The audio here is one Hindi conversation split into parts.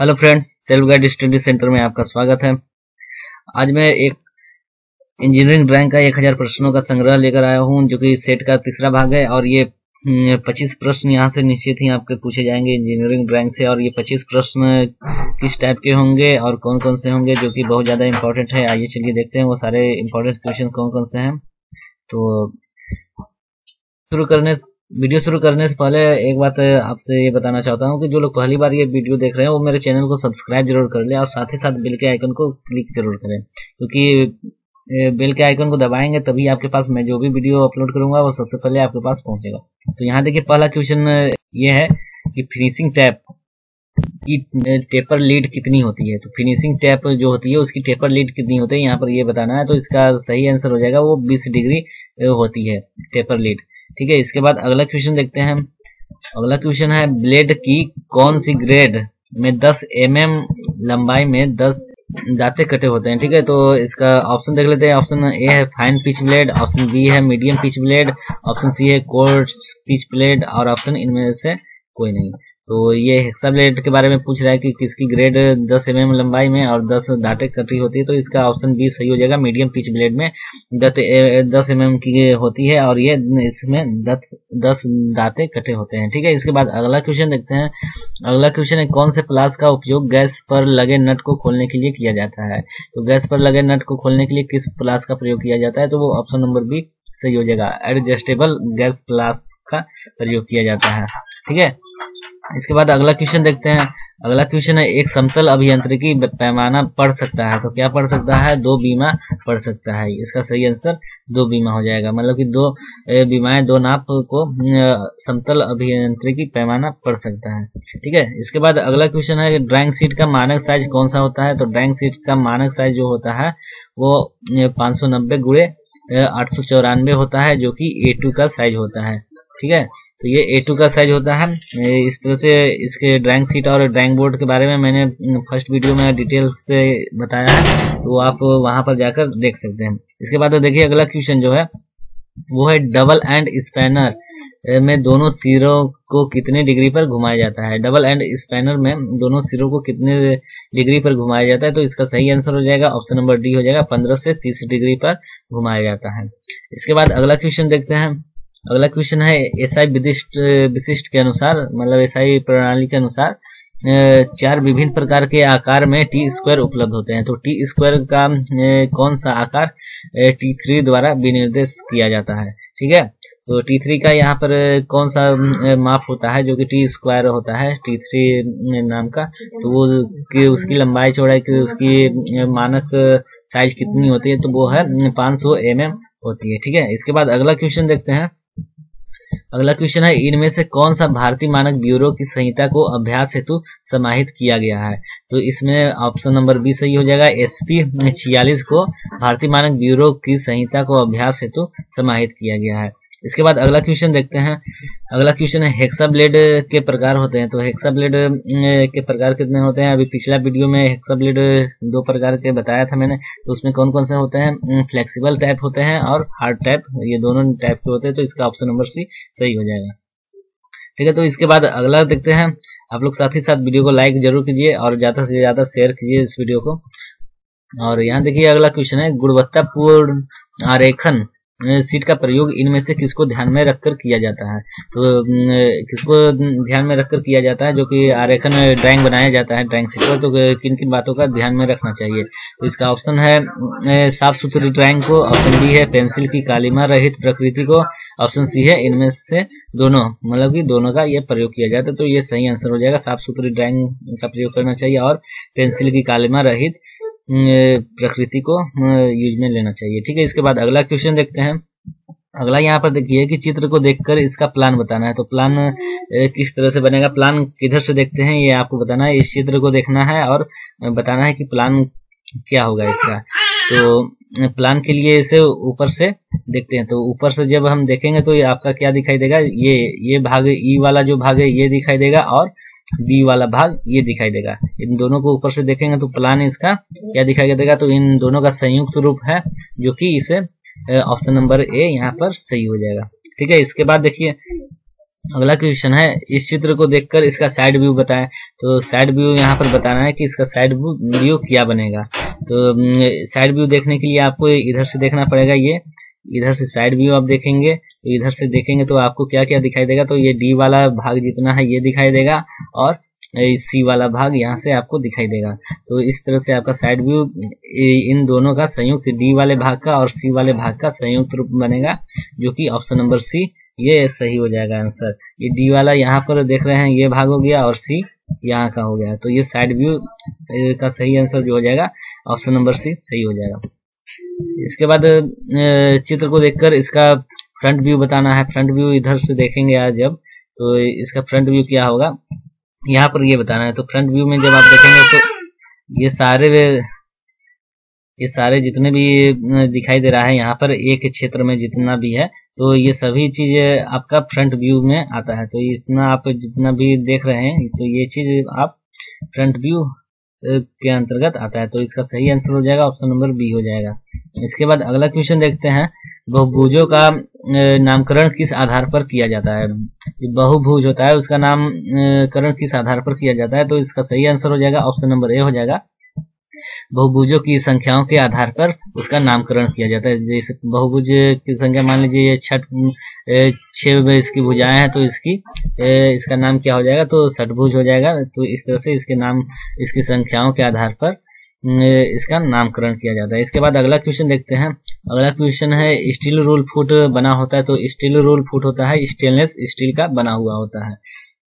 Hello friends, self guide study centre में आपका स्वागत है। आज मैं एक इंजीनियरिंग ड्राइंग का 1000 प्रश्नों का संग्रह लेकर आया हूं, जो कि सेट का तीसरा भाग है। और ये 25 प्रश्न यहां से निश्चित ही आपके पूछे जाएंगे इंजीनियरिंग ड्राइंग से। और ये 25 प्रश्न किस टाइप के होंगे और कौन कौन से होंगे, जो कि बहुत ज़्यादा इम्पोर्टेंट है। आइए चलिए देखते हैं वो सारे इम्पोर्टेंट क्वेश्चन कौन कौन से हैं। तो वीडियो शुरू करने से पहले एक बात आपसे ये बताना चाहता हूँ कि जो लोग पहली बार ये वीडियो देख रहे हैं वो मेरे चैनल को सब्सक्राइब जरूर कर लें और साथ ही साथ बेल के आइकन को क्लिक जरूर करें, क्योंकि बेल के आइकन को दबाएंगे तभी आपके पास मैं जो भी वीडियो अपलोड करूंगा वो सबसे पहले आपके पास पहुंचेगा। तो यहाँ देखिए, पहला क्वेश्चन ये है कि फिनिशिंग टैप की टेपर लीड कितनी होती है। तो फिनिशिंग टैप जो होती है उसकी टेपर लीड कितनी होती है, यहाँ पर ये बताना है। तो इसका सही आंसर हो जाएगा वो 20 डिग्री होती है टेपर लीड। ठीक है, इसके बाद अगला क्वेश्चन देखते हैं। अगला क्वेश्चन है, ब्लेड की कौन सी ग्रेड में 10 mm लंबाई में 10 दांते कटे होते हैं। ठीक है, तो इसका ऑप्शन देख लेते हैं। ऑप्शन ए है fine pitch blade, option B है medium pitch blade, option C है कोर्स पिच ब्लेड और ऑप्शन इनमें से कोई नहीं। तो ये हेक्सा ब्लेड के बारे में पूछ रहा है कि किसकी ग्रेड 10 mm लंबाई में और 10 दांते कटी होती है। तो इसका ऑप्शन बी सही हो जाएगा, मीडियम पिच ब्लेड में 10 mm की होती है और ये इसमें 10 दांते कटे होते हैं। ठीक है, इसके बाद अगला क्वेश्चन देखते हैं। अगला क्वेश्चन है, कौन से प्लास का उपयोग गैस पर लगे नट को खोलने के लिए किया जाता है। तो गैस पर लगे नट को खोलने के लिए किस प्लास का प्रयोग किया जाता है, तो वो ऑप्शन नंबर बी सही हो जाएगा, एडजस्टेबल गैस प्लास का प्रयोग किया जाता है। ठीक है, इसके बाद अगला क्वेश्चन देखते हैं। अगला क्वेश्चन है, एक समतल अभियांत्रिकी पैमाना पढ़ सकता है। तो क्या पढ़ सकता है, 2 बीमा पढ़ सकता है। इसका सही आंसर 2 बीमा हो जाएगा, मतलब कि 2 बीमाएं 2 नाप को समतल अभियांत्रिकी पैमाना पढ़ सकता है। ठीक है, इसके बाद अगला क्वेश्चन है, ड्राइंग शीट का मानक साइज कौन सा होता है। तो ड्राइंग शीट का मानक साइज जो होता है वो 590 × 894 होता है, जो कि A2 का साइज होता है। ठीक है, तो ये A2 का साइज होता है। इस तरह से इसके ड्राइंग शीट और ड्राइंग बोर्ड के बारे में मैंने फर्स्ट वीडियो में डिटेल से बताया है, तो आप वहां पर जाकर देख सकते हैं। इसके बाद देखिए, अगला क्वेश्चन जो है वो है, डबल एंड स्पैनर में दोनों सिरों को कितने डिग्री पर घुमाया जाता है। डबल एंड स्पैनर में दोनों सिरों को कितने डिग्री पर घुमाया जाता है, तो इसका सही आंसर हो जाएगा ऑप्शन नंबर डी हो जाएगा, 15 से 30 डिग्री पर घुमाया जाता है। इसके बाद अगला क्वेश्चन देखते हैं। अगला क्वेश्चन है, एसआई विशिष्ट के अनुसार, मतलब एसआई प्रणाली के अनुसार 4 विभिन्न प्रकार के आकार में T² उपलब्ध होते हैं। तो T² का कौन सा आकार T3 द्वारा विनिर्देश किया जाता है। ठीक है, तो T3 का यहाँ पर कौन सा माप होता है, जो कि T² होता है T3 नाम का। तो वो कि उसकी लंबाई चौड़ाई की उसकी मानक साइज कितनी होती है, तो वो है 500 mm होती है। ठीक है, इसके बाद अगला क्वेश्चन देखते हैं। अगला क्वेश्चन है, इनमें से कौन सा भारतीय मानक ब्यूरो की संहिता को अभ्यास हेतु समाहित किया गया है। तो इसमें ऑप्शन नंबर बी सही हो जाएगा, SP 46 को भारतीय मानक ब्यूरो की संहिता को अभ्यास हेतु समाहित किया गया है। इसके बाद अगला क्वेश्चन देखते हैं। अगला क्वेश्चन है, हेक्सा ब्लेड के प्रकार होते हैं। तो हेक्सा ब्लेड के प्रकार कितने होते हैं, अभी पिछला वीडियो में हेक्सा ब्लेड 2 प्रकार के बताया था मैंने। तो उसमें कौन कौन से होते हैं, फ्लेक्सिबल टाइप होते हैं और हार्ड टाइप, ये दोनों टाइप के होते हैं। तो इसका ऑप्शन नंबर सी सही हो जाएगा। ठीक है, तो इसके बाद अगला देखते हैं। आप लोग साथ ही साथ वीडियो को लाइक जरूर कीजिए और ज्यादा से ज्यादा शेयर कीजिए इस वीडियो को। और यहाँ देखिए, अगला क्वेश्चन है, गुणवत्तापूर्ण आरेखन शीट का प्रयोग इनमें से किसको ध्यान में रखकर किया जाता है। तो किसको ध्यान में रखकर किया जाता है, जो कि आरेखन ड्राइंग बनाया जाता है ड्राइंग शीट पर, तो किन किन बातों का ध्यान में रखना चाहिए। तो इसका ऑप्शन है साफ सुथरी ड्राइंग को, ऑप्शन बी है पेंसिल की कालिमा रहित प्रकृति को, ऑप्शन सी है इनमें से दोनों, मतलब कि दोनों का ये प्रयोग किया जाता है। तो ये सही आंसर हो जाएगा, साफ सुथरी ड्राइंग का प्रयोग करना चाहिए और पेंसिल की कालिमा रहित प्रकृति को यूज में लेना चाहिए। ठीक है, इसके बाद अगला क्वेश्चन देखते हैं। अगला यहाँ पर देखिए कि चित्र को देखकर इसका प्लान बताना है। तो प्लान किस तरह से बनेगा, प्लान किधर से देखते हैं ये आपको बताना है। इस चित्र को देखना है और बताना है कि प्लान क्या होगा इसका। तो प्लान के लिए इसे ऊपर से देखते हैं। तो ऊपर से जब हम देखेंगे तो आपका क्या दिखाई देगा, ये भाग ई वाला जो भाग है ये दिखाई देगा और बी वाला भाग ये दिखाई देगा। इन दोनों को ऊपर से देखेंगे तो प्लान इसका क्या दिखाई देगा, तो इन दोनों का संयुक्त रूप है, जो कि इसे ऑप्शन नंबर ए यहाँ पर सही हो जाएगा। ठीक है, इसके बाद देखिए, अगला क्वेश्चन है, इस चित्र को देखकर इसका साइड व्यू बताएं। तो साइड व्यू यहाँ पर बताना है कि इसका साइड व्यू क्या बनेगा। तो साइड व्यू देखने के लिए आपको इधर से देखना पड़ेगा, ये इधर से साइड व्यू आप देखेंगे, तो इधर से देखेंगे तो आपको क्या क्या दिखाई देगा। तो ये डी वाला भाग जितना है ये दिखाई देगा और सी वाला भाग यहाँ से आपको दिखाई देगा। तो इस तरह से आपका साइड व्यू इन दोनों का संयुक्त, डी वाले भाग का और सी वाले भाग का संयुक्त रूप बनेगा, जो कि ऑप्शन नंबर सी ये सही हो जाएगा आंसर। ये डी वाला यहाँ पर देख रहे हैं ये भाग हो गया और सी यहाँ का हो गया, तो ये साइड व्यू का सही आंसर जो हो जाएगा ऑप्शन नंबर सी सही हो जाएगा। इसके बाद चित्र को देखकर इसका फ्रंट व्यू बताना है। फ्रंट व्यू इधर से देखेंगे आज जब, तो इसका फ्रंट व्यू क्या होगा यहाँ पर ये बताना है। तो फ्रंट व्यू में जब आप देखेंगे तो ये सारे जितने भी दिखाई दे रहा है यहाँ पर एक क्षेत्र में जितना भी है, तो ये सभी चीजें आपका फ्रंट व्यू में आता है। तो इतना आप जितना भी देख रहे हैं तो ये चीज आप फ्रंट व्यू के अंतर्गत आता है। तो इसका सही आंसर हो जाएगा ऑप्शन नंबर बी हो जाएगा। इसके बाद अगला क्वेश्चन देखते हैं, बहुभुजों का नामकरण किस आधार पर किया जाता है। बहुभुज होता है उसका नामकरण किस आधार पर किया जाता है। तो इसका सही आंसर हो जाएगा ऑप्शन नंबर ए हो जाएगा, बहुभुजों की संख्याओं के आधार पर उसका नामकरण किया जाता है। जैसे बहुभुज की संख्या मान लीजिए ये छह इसकी भुजाएं हैं, तो इसका नाम क्या हो जाएगा, तो षटभुज हो जाएगा। तो इस तरह से इसके नाम इसकी संख्याओं के आधार पर इसका नामकरण किया जाता है। इसके बाद अगला क्वेश्चन देखते हैं। अगला क्वेश्चन है, स्टील रोल फुट बना होता है। तो स्टील रोल फुट होता है स्टेनलेस स्टील का बना हुआ होता है,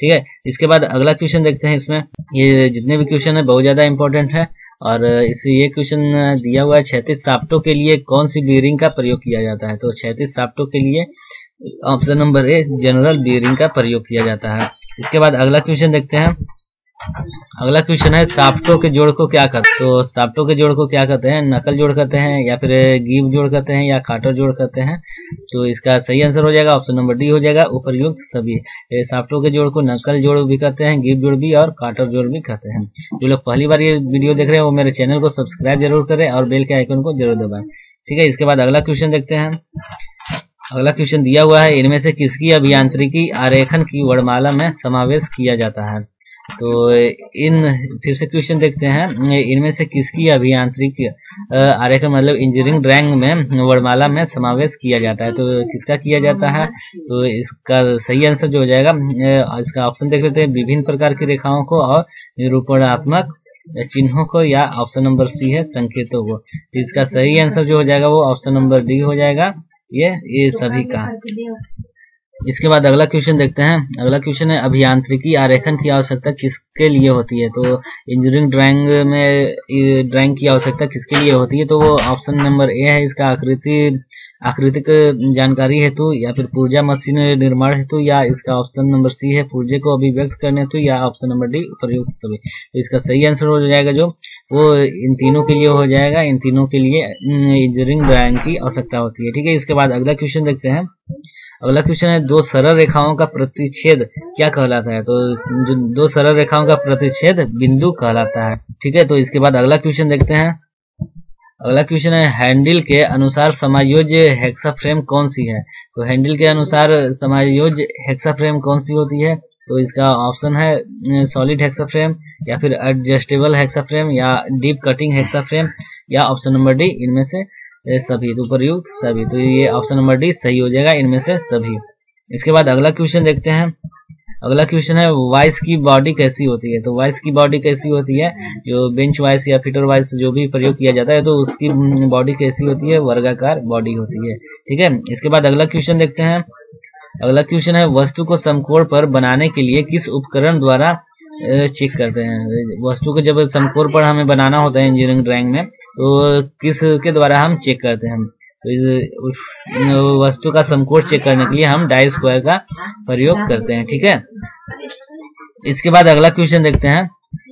ठीक है। इसके बाद अगला क्वेश्चन देखते हैं। इसमें ये जितने भी क्वेश्चन है बहुत ज्यादा इंपॉर्टेंट है, और इससे ये क्वेश्चन दिया हुआ है, 36 शाफ्टों के लिए कौन सी बीयरिंग का प्रयोग किया जाता है। तो 36 शाफ्टों के लिए option number A general bearing का प्रयोग किया जाता है। इसके बाद अगला क्वेश्चन देखते हैं। अगला क्वेश्चन है, शाफ्टों के जोड़ को क्या कहते हैं। तो शाफ्टों के जोड़ को क्या कहते हैं, नकल जोड़ कहते हैं या फिर गिब जोड़ कहते हैं या काटर जोड़ कहते हैं। तो इसका सही आंसर हो जाएगा ऑप्शन नंबर डी हो जाएगा, उपर्युक्त सभी। शाफ्टों के जोड़ को नकल जोड़ भी कहते हैं, गिब जोड़ भी और काटर जोड़ भी कहते हैं। जो लोग पहली बार ये वीडियो देख रहे हैं वो मेरे चैनल को सब्सक्राइब जरूर करें और बेल के आइकन को जरूर दबाएं, ठीक है। इसके बाद अगला क्वेश्चन देखते हैं। अगला क्वेश्चन दिया हुआ है, इनमें से किसकी अभियांत्रिकी आरेखन की वर्णमाला में समावेश किया जाता है। तो इन फिर से क्वेश्चन देखते हैं, इनमें से किसकी अभियांत्रिकी आरेखन मतलब इंजीनियरिंग ड्राइंग में वर्णमाला में समावेश किया जाता है। तो किसका किया जाता है, तो इसका सही आंसर जो हो जाएगा, इसका ऑप्शन देख लेते हैं, विभिन्न प्रकार की रेखाओं को और निरूपणात्मक चिन्हों को, या ऑप्शन नंबर सी है संकेतों को। तो इसका सही आंसर जो हो जाएगा वो ऑप्शन नंबर डी हो जाएगा, ये सभी का। इसके बाद अगला क्वेश्चन देखते हैं। अगला क्वेश्चन है, अभियांत्रिकी आरेखन की आवश्यकता किसके लिए होती है। तो इंजीनियरिंग ड्राइंग में ड्राइंग की आवश्यकता किसके लिए होती है, तो वो ऑप्शन नंबर ए है इसका, आकृतिक जानकारी हेतु या फिर पुर्जा मशीन निर्माण हेतु, या इसका ऑप्शन नंबर सी है पुर्जे को अभिव्यक्त करने हेतु, या ऑप्शन नंबर डी प्रयुक्त सभी। तो इसका सही आंसर हो जाएगा जो वो इन तीनों के लिए हो जाएगा, इन तीनों के लिए इंजीनियरिंग ड्राइंग की आवश्यकता होती है, ठीक है। इसके बाद अगला क्वेश्चन देखते हैं। अगला क्वेश्चन है, दो सरल रेखाओं का प्रतिच्छेद क्या कहलाता है। तो दो सरल रेखाओं का प्रतिच्छेद बिंदु कहलाता है, ठीक है। तो इसके बाद अगला क्वेश्चन देखते हैं। अगला क्वेश्चन है, हैंडल के अनुसार समायोज्य हेक्साफ्रेम कौन सी है। तो हैंडल के अनुसार समायोज्य हेक्साफ्रेम कौन सी होती है। तो इसका ऑप्शन है, सॉलिड हेक्साफ्रेम या फिर एडजस्टेबल हेक्साफ्रेम या डीप कटिंग हेक्साफ्रेम, या ऑप्शन नंबर डी इनमें से सभी। तो उपयुक्त सभी, तो ये ऑप्शन नंबर डी सही हो जाएगा, इनमें से सभी। इसके बाद अगला क्वेश्चन देखते हैं। अगला क्वेश्चन है, वाइस की बॉडी कैसी होती है। तो वाइस की बॉडी कैसी होती है, जो बेंच वाइस या फिटर वाइस जो भी प्रयोग किया जाता है, तो उसकी बॉडी कैसी होती है, वर्गाकार बॉडी होती है, ठीक है। इसके बाद अगला क्वेश्चन देखते हैं। अगला क्वेश्चन है, वस्तु को समकोण पर बनाने के लिए किस उपकरण द्वारा चेक करते हैं। वस्तु को जब समकोण पर हमें बनाना होता है इंजीनियरिंग ड्राइंग में, तो किस के द्वारा हम चेक करते हैं। तो उस वस्तु का समकोण चेक करने के लिए हम डाई स्क्वायर का प्रयोग करते हैं, ठीक है। इसके बाद अगला क्वेश्चन देखते हैं।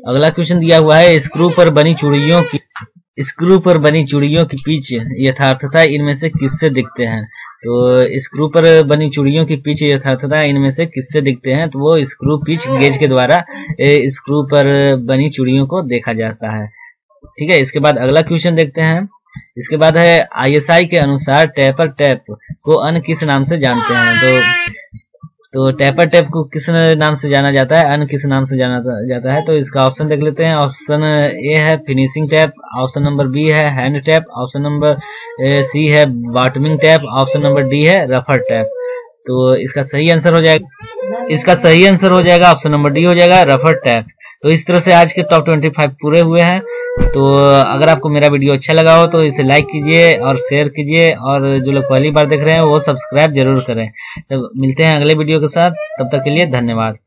अगला क्वेश्चन दिया हुआ है, स्क्रू पर बनी चूड़ियों की पिच यथार्थता इनमें से किससे दिखते हैं। तो स्क्रू पर बनी चूड़ियों की पिच यथार्थता इनमें से किससे दिखते हैं, तो वो स्क्रू पिच गेज के द्वारा स्क्रू पर बनी चूड़ियों को देखा जाता है, ठीक है। इसके बाद अगला क्वेश्चन देखते हैं। इसके बाद है, आईएसआई के अनुसार टेपर टैप को अन्य किस नाम से जानते हैं। तो टैपर टैप को किस नाम से जाना जाता है, अन किस नाम से जाना जाता है, तो इसका ऑप्शन देख लेते हैं। ऑप्शन ए है finishing tap, option number B है hand tap, option number C है bottoming tap, option number D है रफर टैप। तो इसका सही आंसर हो जाएगा, इसका सही आंसर हो जाएगा ऑप्शन नंबर डी हो जाएगा रफर टैप। तो इस तरह से आज के टॉप 25 पूरे हुए हैं। तो अगर आपको मेरा वीडियो अच्छा लगा हो तो इसे लाइक कीजिए और शेयर कीजिए, और जो लोग पहली बार देख रहे हैं वो सब्सक्राइब जरूर करें। तो मिलते हैं अगले वीडियो के साथ, तब तक के लिए धन्यवाद।